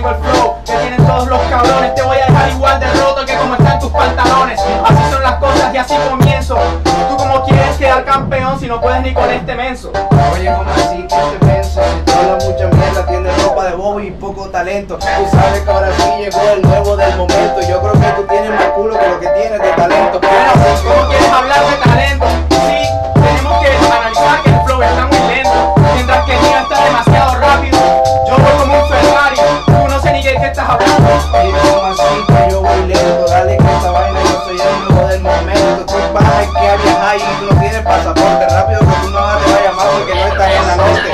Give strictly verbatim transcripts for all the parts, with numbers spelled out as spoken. tengo el flow que tienen todos los cabrones. Te voy a dejar igual de roto que como están tus pantalones. Así son las cosas y así comienzo. Tú como quieres quedar campeón si no puedes ni con este menso. Oye, como así que este menso se habla mucha mierda, tiene ropa de bobo y poco talento. Tú sabes que ahora sí llegó el nuevo del momento. Yo creo que tú tienes más culo que lo que tienes de talento. Pero así, ¿cómo quieres hablar de talento? Sí, tenemos que analizar que el flow está muy lento, mientras que el día está demasiado rápido. Yo voy como un Ferrari, tú no sé ni de qué estás hablando. Oye, como así que yo voy lento, dale que esta vaina yo soy el nuevo del momento. Tú vas que a viajar y tú no tienes pasaporte. Rápido que tú no vas a llamar porque no estás en la noche.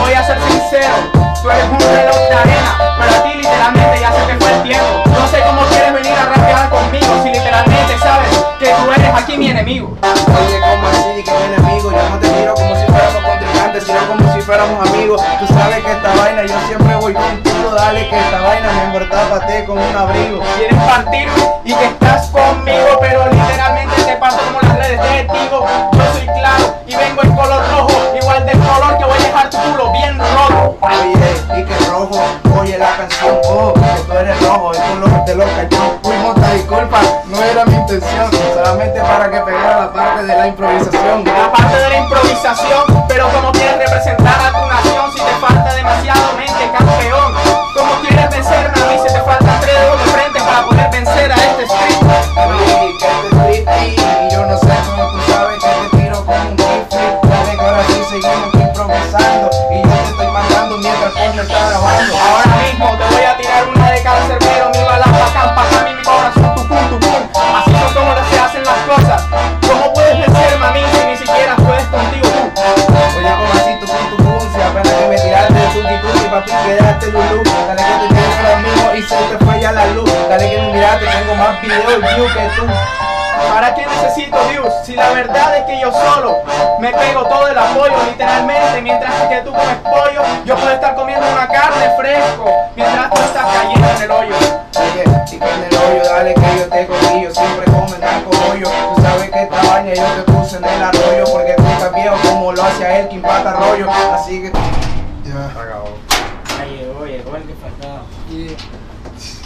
Voy a ser sincero, tú eres un reloj de arena. Para ti literalmente ya se te fue el tiempo. No sé cómo quieres venir a rapear conmigo si literalmente sabes que tú eres aquí mi enemigo. Oye, como así que mi enemigo, yo no te miro como si fuéramos contrincantes, sino como si fuéramos amigos. Tú sabes que esta vaina yo siempre voy contigo. Dale que esta vaina mejor tápate con un abrigo. Quieres partir y que estás conmigo, pero literalmente te paso como las redes de testigo. Yo soy claro y vengo en color rojo, igual del color que voy a dejar tu culo bien rojo. Oye, y que rojo, oye la canción, oh, que tú eres rojo, el color de loca. Yo fuimos a disculpa, no era mi intención, solamente para que pegara la parte de la improvisación. La parte de la improvisación, pero como quieres representar a tu nación si te falta demasiado mente, campeón. Como quieres vencer a mí si te faltan tres dedos de frente para poder vencer a este street. Oye, que este street, y yo no sé cómo tú sabes que te tiro como un kifle. Dale que ahora sí seguimos improvisando y yo te estoy mandando mientras tú me estás grabando. Ahora mismo te voy a tirar una de Cancerbero, mi bala bacán, pasa mi corazón, tu pum, tu pum. Así no como se hacen las cosas. ¿Cómo puedes vencer, mami, si ni siquiera puedes contigo tú? Oye, como así, tu pum, tu pum, si apenas que me tiraste de tuki tuki, papi, quedaste lulú. Dale que te tienes ahora mismo y se te falla la luz. Dale que me miraste, tengo más videos views que tú. ¿Para qué necesito views? Si la verdad es que yo solo me pego todo el apoyo, literalmente. Mientras que tú comes pollo, yo puedo estar comiendo una carne fresco, mientras tú estás cayendo en el hoyo. Oye, si en el hoyo, dale que yo te cogillo, siempre comen tan cogollo. Tú sabes que esta baña yo te puse en el arroyo, porque tú estás viejo como lo hacía él, que impata rollo. Así que... ya, yeah. Acabó. Ya llegó, llegó el que faltaba. Yeah.